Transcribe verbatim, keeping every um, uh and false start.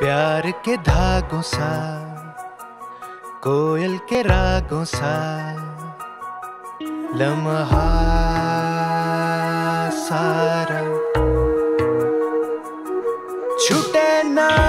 प्यार के धागों सा, कोयल के रागों सा, लम्हा सारा छूटे ना।